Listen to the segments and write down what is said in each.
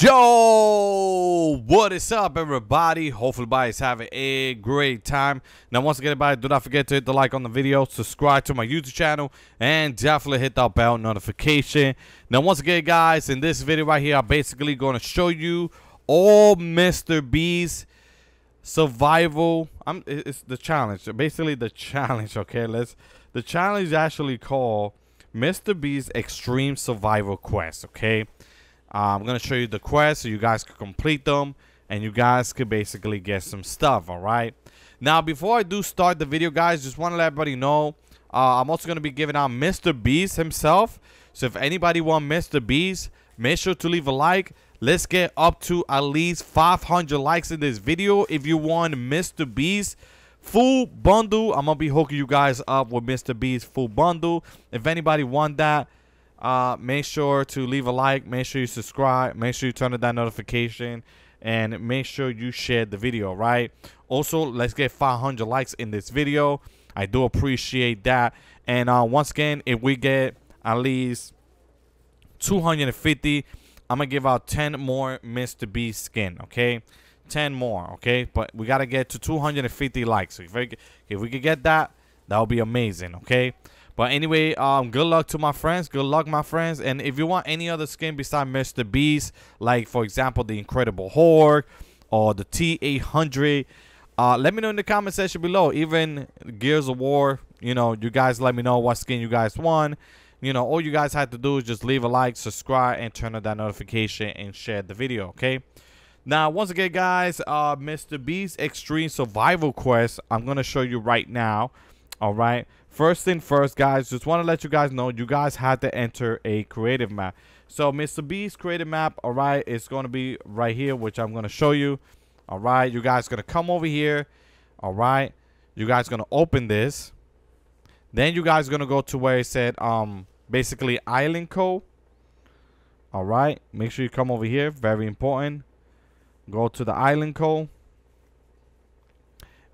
Yo, what is up, everybody? Hopefully everybody is having a great time. Now once again, everybody, do not forget to hit the like on the video, subscribe to my YouTube channel, and definitely hit that bell notification. Now once again, guys, in this video right here, I'm basically going to show you all MrBeast survival. It's the challenge, basically the challenge. Okay, the challenge is actually called MrBeast Extreme Survival Quest. Okay. I'm going to show you the quest so you guys can complete them and you guys could basically get some stuff. All right. Now, before I do start the video, guys, just want to let everybody know I'm also going to be giving out MrBeast himself. So if anybody want MrBeast, make sure to leave a like. Let's get up to at least 500 likes in this video. If you want MrBeast full bundle, I'm going to be hooking you guys up with MrBeast full bundle. If anybody want that, make sure to leave a like, make sure you subscribe, make sure you turn on that notification, and make sure you share the video, right? Also, let's get 500 likes in this video. I do appreciate that. And once again, if we get at least 250, I'm gonna give out 10 more MrBeast skin. Okay, 10 more. Okay, but we gotta get to 250 likes. So if we could get that, that would be amazing. Okay. But anyway, good luck to my friends. Good luck, my friends. And if you want any other skin besides MrBeast, like, for example, the Incredible Hulk or the T-800, let me know in the comment section below. Even Gears of War, you know, you guys let me know what skin you guys want. You know, all you guys have to do is just leave a like, subscribe, and turn on that notification and share the video, okay? Now, once again, guys, MrBeast Extreme Survival Quest, I'm going to show you right now, all right? First thing first, guys, just want to let you guys know you guys had to enter a creative map. So MrBeast's creative map, all right, it's going to be right here, which I'm going to show you. All right, you guys going to come over here. All right, you guys going to open this. Then you guys going to go to where it said basically Island Code. All right, make sure you come over here. Very important. Go to the Island Code.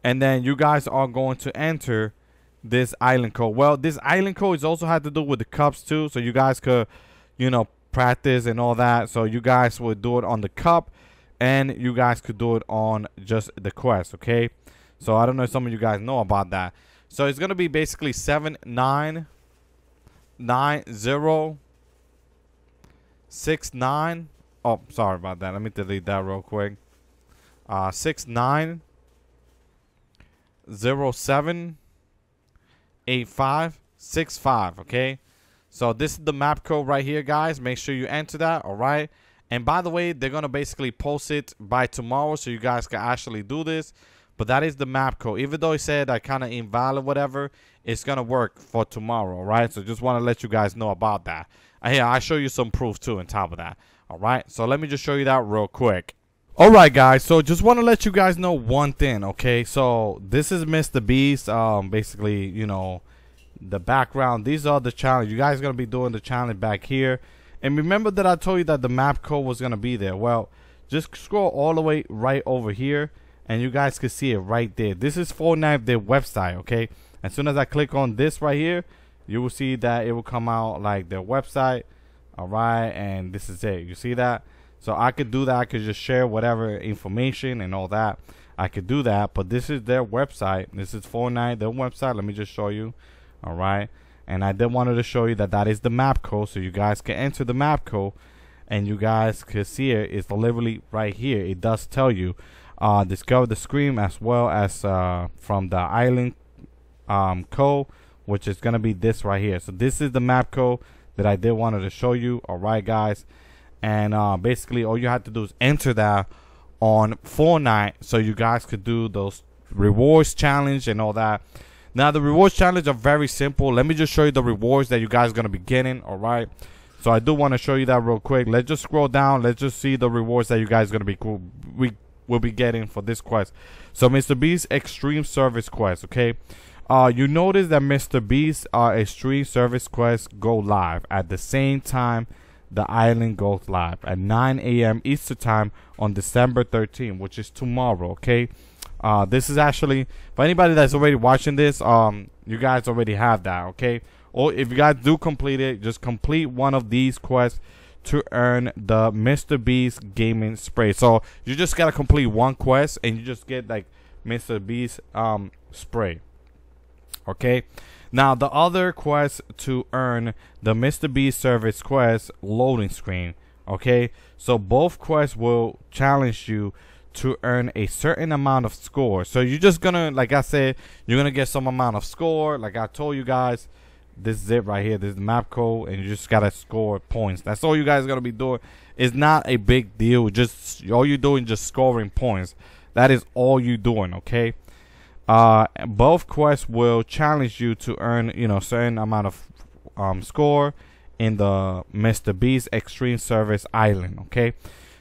And then you guys are going to enter this island code. Well, this island code is also had to do with the cups too, so you guys could, you know, practice and all that. So you guys would do it on the cup, and you guys could do it on just the quest. Okay, so I don't know if some of you guys know about that. So it's gonna be basically 7 9 9 0 6 9. Oh, sorry about that. Let me delete that real quick. 6 9 0 7 8 5 6 5. Okay, so this is the map code right here, guys. Make sure you enter that. All right, and by the way, they're gonna basically post it by tomorrow, so you guys can actually do this. But that is the map code, even though it said I kind of invalid whatever. It's gonna work for tomorrow. All right, so just want to let you guys know about that. Here, I show you some proof too on top of that. All right, so let me just show you that real quick. All right, guys, so just want to let you guys know one thing, okay? So this is MrBeast, basically, you know, the background. These are the challenge. You guys are going to be doing the challenge back here. And remember that I told you that the map code was going to be there. Well, just scroll all the way right over here, and you guys can see it right there. This is Fortnite, their website, okay? As soon as I click on this right here, you will see that it will come out like their website, all right? And this is it. You see that? So I could do that. I could just share whatever information and all that. I could do that. But this is their website. This is Fortnite, their website. Let me just show you. All right. And I did wanted to show you that that is the map code. So you guys can enter the map code. And you guys can see it. It's literally right here. It does tell you. Discover the scream as well as from the island code, which is going to be this right here. So this is the map code that I did wanted to show you. All right, guys. And basically, all you have to do is enter that on Fortnite so you guys could do those rewards challenge and all that. Now, the rewards challenge are very simple. Let me just show you the rewards that you guys are going to be getting, all right? So I do want to show you that real quick. Let's just scroll down. Let's just see the rewards that you guys are going to be will be getting for this quest. So MrBeast Extreme Service Quest, okay? You notice that MrBeast Extreme Service Quest go live at the same time the island goes live at 9 a.m. Eastern time on December 13, which is tomorrow. Okay, this is actually for anybody that's already watching this. You guys already have that. Okay, or if you guys do complete it, just complete one of these quests to earn the MrBeast gaming spray. So you just gotta complete one quest and you just get like MrBeast spray. Okay, now the other quest to earn the MrBeast service quest, loading screen. Okay, so both quests will challenge you to earn a certain amount of score. So you're just gonna, like I said, you're gonna get some amount of score. Like I told you guys, this is it right here. This is the map code, and you just gotta score points. That's all you guys are gonna be doing. It's not a big deal. Just all you're doing, just scoring points. That is all you're doing. Okay. Both quests will challenge you to earn, you know, certain amount of score in the MrBeast Extreme Service Island. Okay.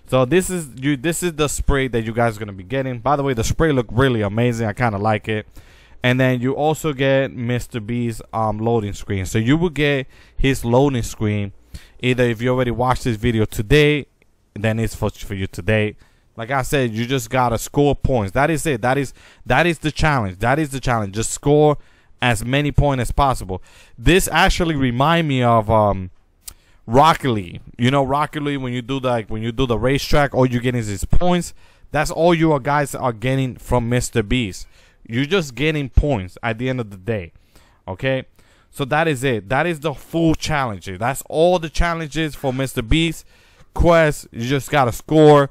So this is you. This is the spray that you guys are gonna be getting. By the way, the spray look really amazing. I kind of like it. And then you also get MrBeast's loading screen. So you will get his loading screen. Either if you already watched this video today, then it's for you today. Like I said, you just gotta score points. That is it. That is the challenge. That is the challenge. Just score as many points as possible. This actually remind me of Rocket League. You know, Rocket League, when you do the racetrack, all you get is his points. That's all you guys are getting from MrBeast. You're just getting points at the end of the day. Okay, so that is it. That is the full challenges. That's all the challenges for MrBeast quest. You just gotta score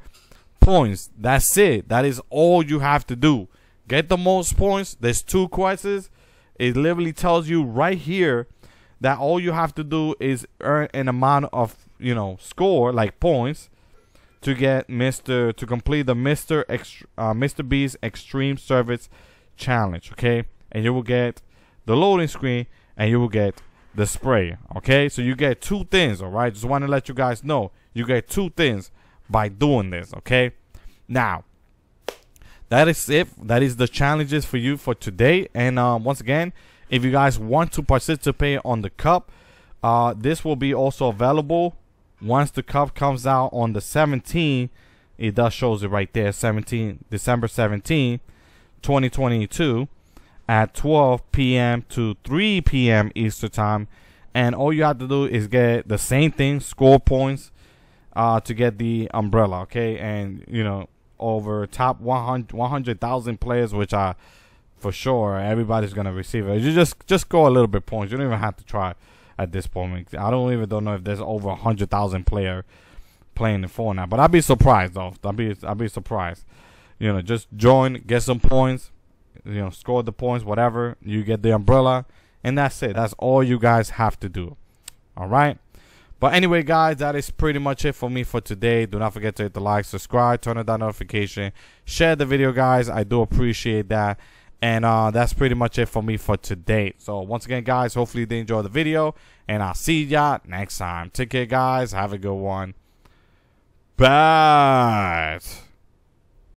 points. That's it. That is all you have to do. Get the most points. There's two quests. It literally tells you right here that all you have to do is earn an amount of, you know, score, like points, to get to complete the MrBeast Extreme Service Challenge. Okay, and you will get the loading screen and you will get the spray. Okay, so you get two things. All right, just want to let you guys know you get two things by doing this. Okay, now that is it. That is the challenges for you for today. And once again, if you guys want to participate on the cup, this will be also available once the cup comes out on the 17th. It does shows it right there, 17 December 17, 2022 at 12 p.m. to 3 p.m. Eastern time. And all you have to do is get the same thing, score points to get the umbrella. Okay, and you know, over top 100,000 players, which are for sure, everybody's gonna receive it. You just score a little bit points. You don't even have to try at this point. I don't even know if there's over 100,000 player playing the Fortnite, but I'd be surprised though. I'd be surprised. You know, just join, get some points. You know, score the points, whatever. You get the umbrella, and that's it. That's all you guys have to do. All right. But anyway, guys, that is pretty much it for me for today. Do not forget to hit the like, subscribe, turn on that notification, share the video, guys. I do appreciate that. And that's pretty much it for me for today. So once again, guys, hopefully you did enjoy the video. And I'll see y'all next time. Take care, guys. Have a good one. Bye.